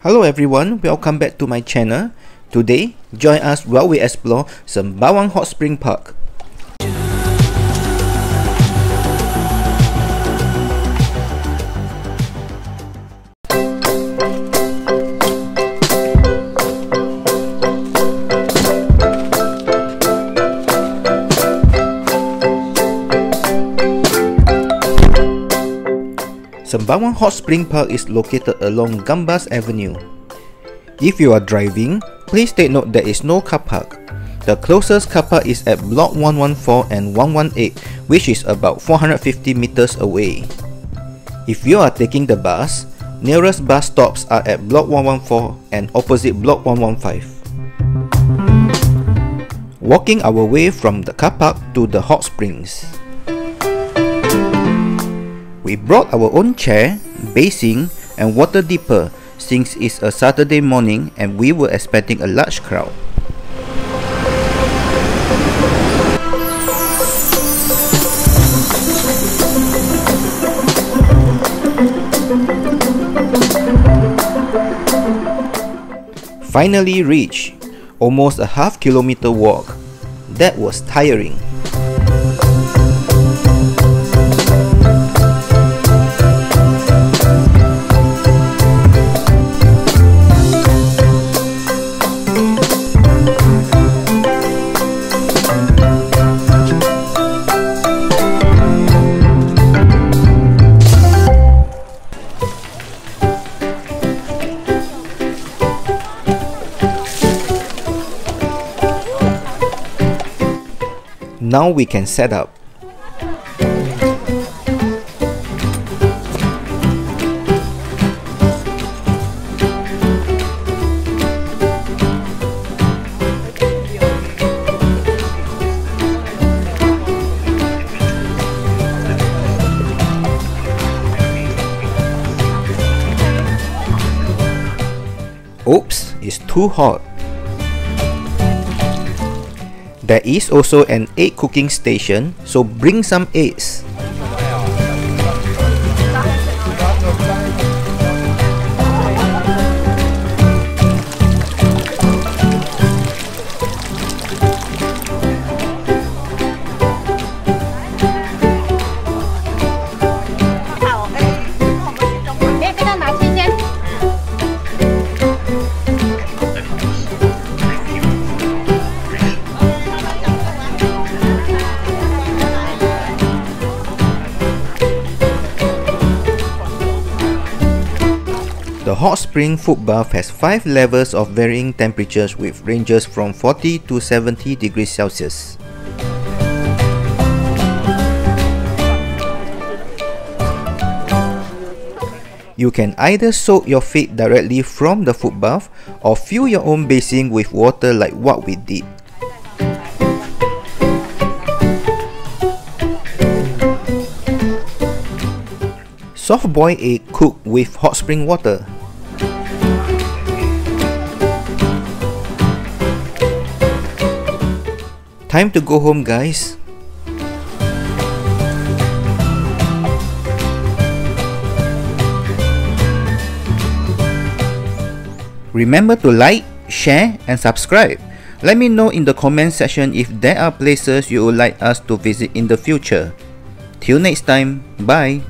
Hello everyone, welcome back to my channel. Today, join us while we explore Sembawang Hot Spring Park. Sembawang Hot Spring Park is located along Gambas Avenue. If you are driving, please take note there is no car park. The closest car park is at Block 114 and 118, which is about 450 meters away. If you are taking the bus, nearest bus stops are at Block 114 and opposite Block 115. Walking our way from the car park to the hot springs. We brought our own chair, basin, and water dipper since it's a Saturday morning and we were expecting a large crowd. Finally reached, almost a half-kilometer walk. That was tiring. Now we can set up.ťOops, it's too hot. There is also an egg cooking station, so bring some eggs. The hot spring food bath has 5 levels of varying temperatures with ranges from 40 to 70 degrees Celsius. You can either soak your feet directly from the food bath or fill your own basin with water like what we did. Soft-boiled egg cooked with hot spring water. Time to go home, guys. Remember to like, share, and subscribe. Let me know in the comment section if there are places you would like us to visit in the future. Till next time, bye.